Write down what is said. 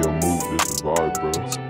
your move, this is vibe, bro.